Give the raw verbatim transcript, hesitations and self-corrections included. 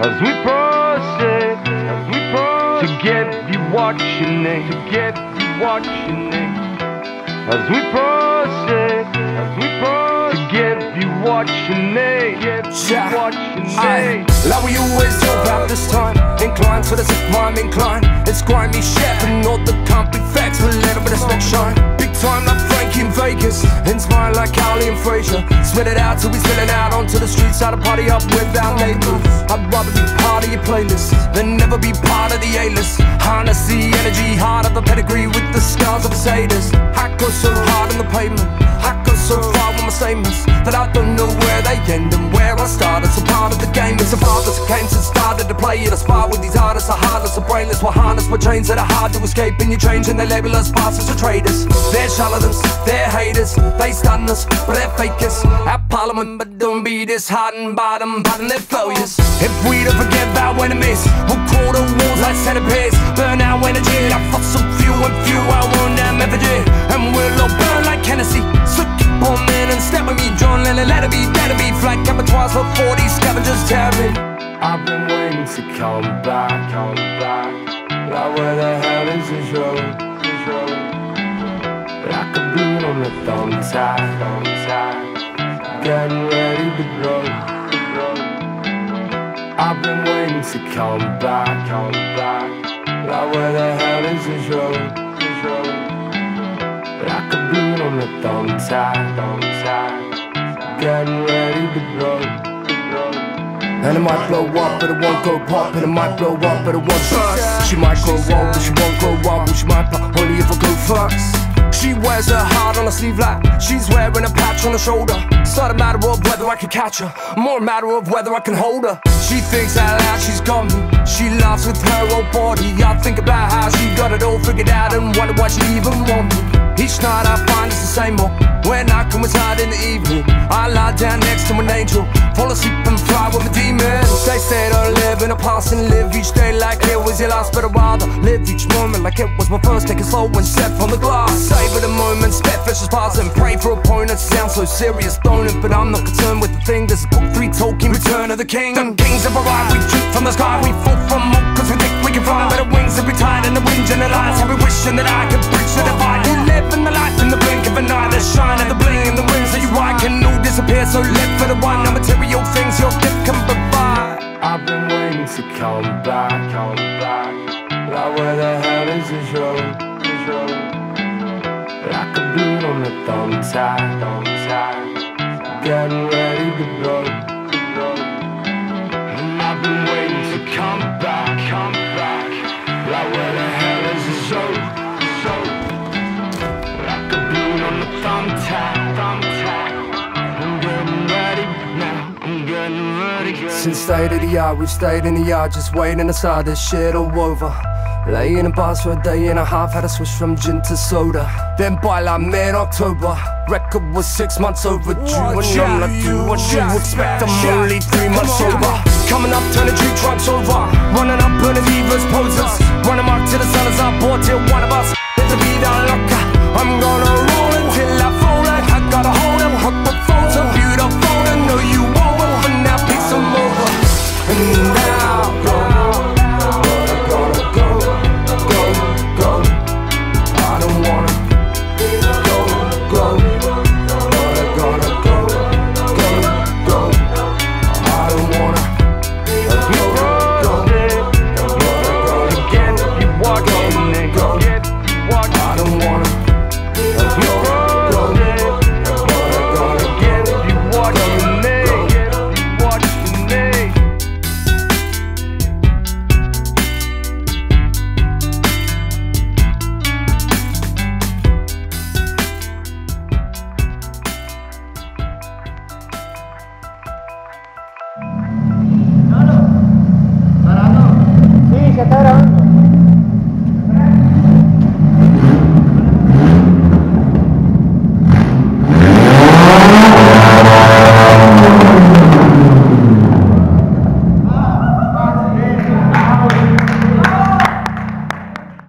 as we proceed, as we proceed, to get you watching it, to get you watching it, as we proceed, as we proceed, to get you watching it, get you watching it. Like we always do about this time, inclined to the zip line, inclined. It's grimy chef and all the comfy facts, a little bit of smack shine. Big time like Frankie in Vegas, inspired like Cowley and Frazier. Spit it out till we spilling out onto the streets, how to party up without labels. I'd rather be part of your playlist than never be part of the A-list. Harness the energy, heart of a pedigree with the scars of satyrs. I go so hard on the pavement, I go so far with my statements that I don't know where they end and where I start. It's a part of the game, it's a part that's came since started to play it. I spar with these artists, are heartless, are brainless, we're harnessed, we're chains that are hard to escape. And you change and they label us bastards or traitors. They're charlatans, they're haters, they stun us, but they're fakers. Our parliament, but don't be disheartened by them, pardon their failures. If we don't forgive our enemies, we'll call the walls like centipedes. Burn our energy, our fossil fuel and fuel our own damn effigy. And we'll all burn like Hennessy, so keep on in and step with me, John Lennon. Let it be, let it be, flag abattoirs for forty scavengers tearing. I've been waiting to come back, come back. Like where the hell is this road? Like a balloon on the thumbtack, thumbtack, getting ready to blow. I've been waiting to come back, come back. Like where the hell is this road? Like a balloon on the thumbtack, thumbtack, getting ready to blow. And it might blow up, but it won't go pop. And it might blow up, but it won't bust. She might grow old, but she won't grow up. She might pop only if I go fucks. She wears her heart on her sleeve like she's wearing a patch on her shoulder. It's not a matter of whether I can catch her, more a matter of whether I can hold her. She thinks out loud she's got me, she laughs with her old body. I think about how she got it all figured out and wonder why she even want me. Each night I find it's the same old. When I come inside in the evening, I lie down next to an angel, fall asleep and fly with my demons. They say don't live in the past and live each day like it was your last, but I'd rather live each moment like it was my first. Take it slow and step on the glass, savor the moment, spit vicious bars and pray for a point that sounds so serious, don't it? But I'm not concerned with the thing. There's a book three Tolkien, Return of the King. The kings of arrive, we shoot from the sky, we fall from all cause we think we can fly. But the wings that we tied and the wind and the lights, every wishing that I could breach the divide. You live in the life in the blink of an eye, the shine and the bling and the winds that you ride can all disappear, so live for the one. No material things your gift can provide. I've been waiting to come back, come back. Like where the hell is this road? Like a balloon on the thumbtack, thumbtack, getting ready to blow. And I've been waiting to come back, come back. Like where the hell is this road? Since state of the art, we've stayed in the yard, just waiting to start this shit all over. Lay in a bars for a day and a half, had to switch from gin to soda. Then by like mid-October, record was six months overdue. What and I'm like, do what you expect, I'm only three months sober. Coming up, turning two trunks over, running up, burning levers, posers. Running mark to the sun as I bought till one of us, let the beat unlock. I'm gonna roll.